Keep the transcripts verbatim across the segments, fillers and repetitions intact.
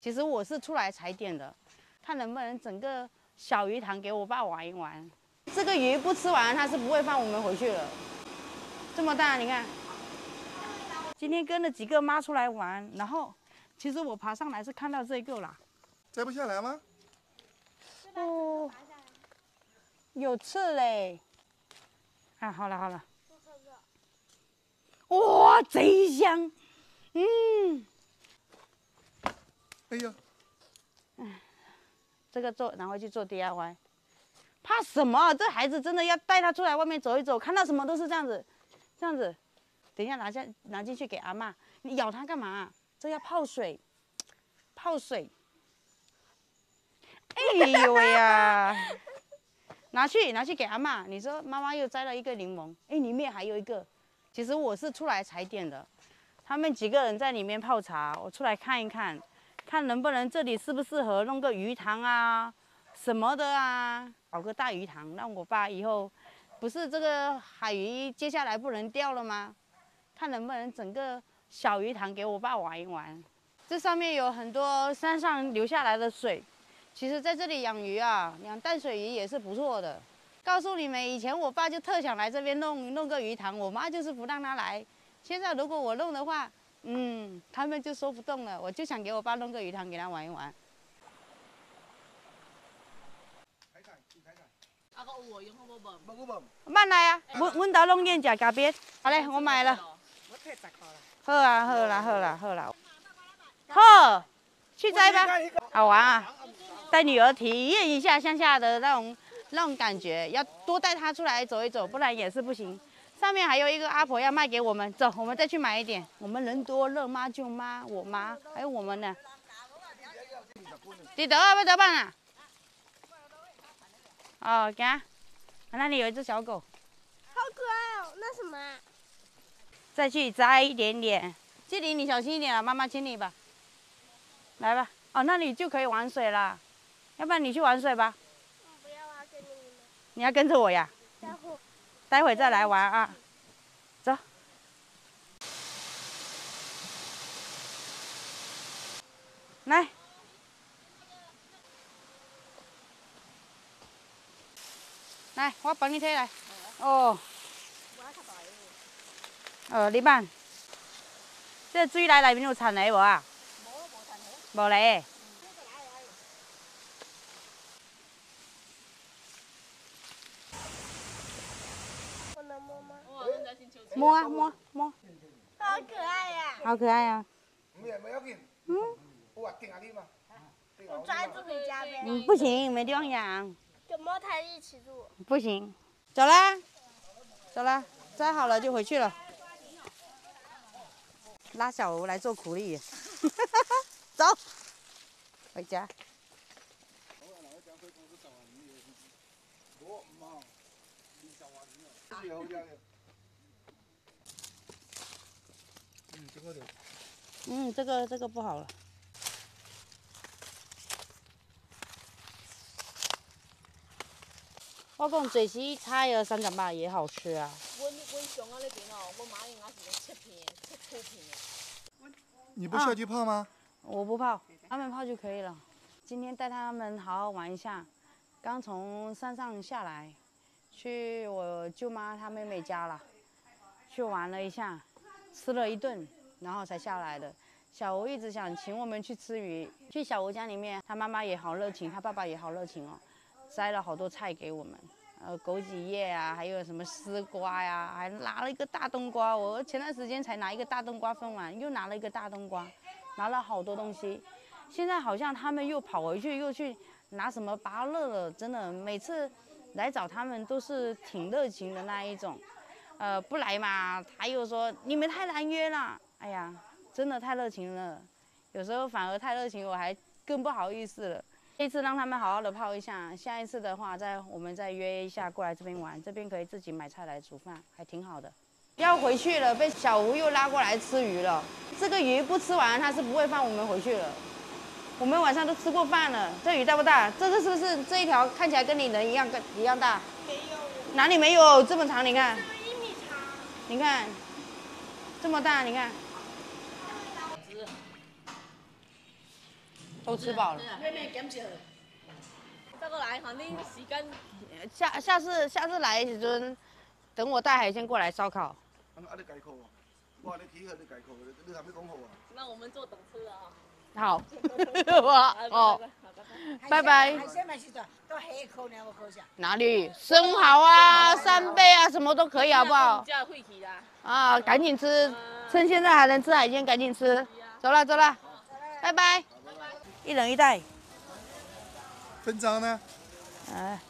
其实我是出来踩点的，看能不能整个小鱼塘给我爸玩一玩。这个鱼不吃完，他是不会放我们回去了。这么大，你看。今天跟了几个妈出来玩，然后其实我爬上来是看到这个啦。摘不下来吗？哦，有刺嘞。啊，好了好了。 哇，贼香！嗯，哎呀，哎，这个做，然后去做 D I Y， 怕什么？这孩子真的要带他出来外面走一走，看到什么都是这样子，这样子。等一下拿下拿进去给阿嬷，你咬它干嘛？这要泡水，泡水。哎呦喂呀！拿去拿去给阿嬷，你说妈妈又摘了一个柠檬，哎，里面还有一个。 其实我是出来踩点的，他们几个人在里面泡茶，我出来看一看，看能不能这里适不适合弄个鱼塘啊，什么的啊，搞个大鱼塘，让我爸以后，不是这个海鱼接下来不能钓了吗？看能不能整个小鱼塘给我爸玩一玩。这上面有很多山上流下来的水，其实在这里养鱼啊，养淡水鱼也是不错的。 告诉你们，以前我爸就特想来这边弄弄个鱼塘，我妈就是不让他来。现在如果我弄的话，嗯，他们就说不动了。我就想给我爸弄个鱼塘给他玩一玩。慢来啊，我我到弄点假咖啡。好嘞，我买了。好啊，好啦，好啦，好啦。好，去摘吧，好玩啊！带女儿体验一下乡下的那种。 那种感觉，要多带他出来走一走，不然也是不行。上面还有一个阿婆要卖给我们，走，我们再去买一点。我们人多，乐妈、舅妈、我妈，还有我们呢。你得啊，不得办啊？哦，看、啊，那里有一只小狗，好可爱哦。那什么、啊？再去摘一点点。纪灵，你小心一点啊，妈妈亲你吧。来吧，哦，那里就可以玩水啦。要不然你去玩水吧。 你要跟着我呀，待会待会再来玩啊，走。来，来，我帮你推来。哦。哦，你办。这水奶内面有田螺无啊？无，无田螺。无嘞。 摸啊摸摸，好可爱呀！好可爱呀！嗯，我抓住回家呗。嗯，不行，没地方养。就摸它一起住。不行，走啦，走啦，摘好了就回去了。拉小鹅来做苦力，走，回家。 嗯，这个这个不好了。我讲这些菜啊，三十八也好吃啊。我我乡下那边哦，我妈应该是切片、切粗片的。你不下去泡吗？我不泡，他们泡就可以了。今天带他们好好玩一下。刚从山上下来，去我舅妈她妹妹家了，去玩了一下，吃了一顿。 然后才下来的。小吴一直想请我们去吃鱼，去小吴家里面，他妈妈也好热情，他爸爸也好热情哦，摘了好多菜给我们，呃，枸杞叶啊，还有什么丝瓜呀、啊，还拿了一个大冬瓜。我前段时间才拿一个大冬瓜分完，又拿了一个大冬瓜，拿了好多东西。现在好像他们又跑回去，又去拿什么芭乐了。真的，每次来找他们都是挺热情的那一种，呃，不来嘛，他又说你们太难约了。 哎呀，真的太热情了，有时候反而太热情，我还更不好意思了。这次让他们好好的泡一下，下一次的话再我们再约一下过来这边玩，这边可以自己买菜来煮饭，还挺好的。要回去了，被小吴又拉过来吃鱼了。这个鱼不吃完，他是不会放我们回去了。我们晚上都吃过饭了，这鱼大不大？这个是不是这一条看起来跟你人一样跟一样大？没有。哪里没有这么长？你看。一米长。你看，这么大，你看。都吃饱了。妹妹减少。再过来，反正时间。下下次下次来时阵，等我带海鲜过来烧烤。啊，你改口哦！哇，你起好，你改口，你还没讲好啊。那我们坐等车啊。好。哇哦。拜拜。海鲜买去做，都黑口呢，我口下。哪里？生蚝啊，扇贝啊，什么都可以，好不好？叫会起啦。啊，赶紧吃，趁现在还能吃海鲜，赶紧吃。走了，走了。 拜拜，一人一袋。分赃呢？哎，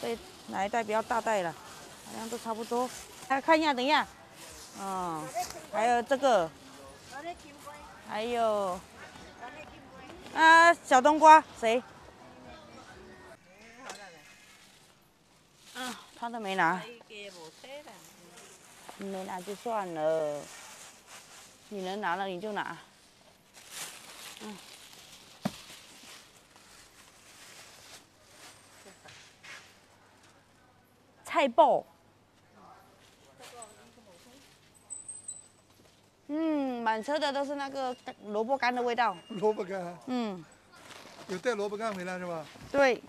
对，哪一袋比较大袋了？好像都差不多。来看一下，等一下。哦，还有这个，还有啊，小冬瓜谁？啊，他都没拿。没拿就算了，你能拿了你就拿。 嗯，菜包，嗯，满车的都是那个萝卜干的味道。萝卜干。嗯，有带萝卜干回来是吧？对。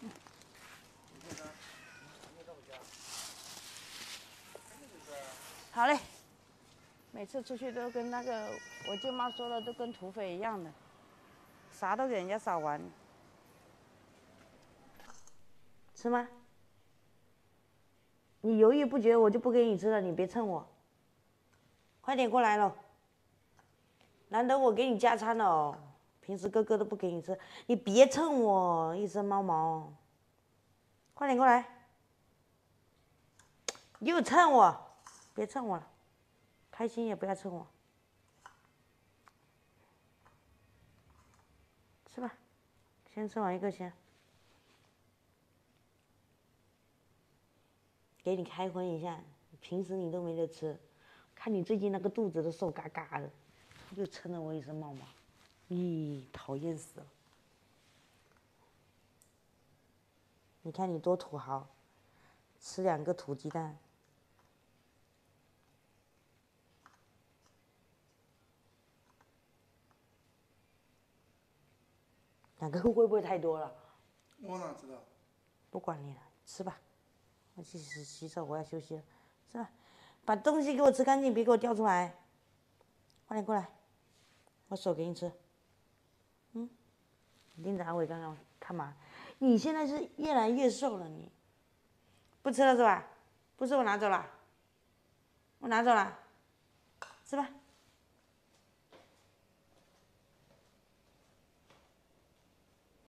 好嘞，每次出去都跟那个我舅妈说了，都跟土匪一样的。 啥都给人家扫完，吃吗？你犹豫不决，我就不给你吃了。你别蹭我，快点过来喽！难得我给你加餐了哦，平时哥哥都不给你吃，你别蹭我，一身猫毛。快点过来，又蹭我，别蹭我了，开心也不要蹭我。 吃吧，先吃完一个先。给你开荤一下，平时你都没得吃，看你最近那个肚子都瘦嘎嘎的，又撑了我一身毛毛，咦，讨厌死了！你看你多土豪，吃两个土鸡蛋。 两个会不会太多了？我哪知道？不管你了，吃吧。我去洗洗手，我要休息了，吃吧。把东西给我吃干净，别给我掉出来。快点过来，我手给你吃。嗯，你盯着阿伟刚刚干嘛？你现在是越来越瘦了，你不吃了是吧？不吃我拿走了，我拿走了，吃吧。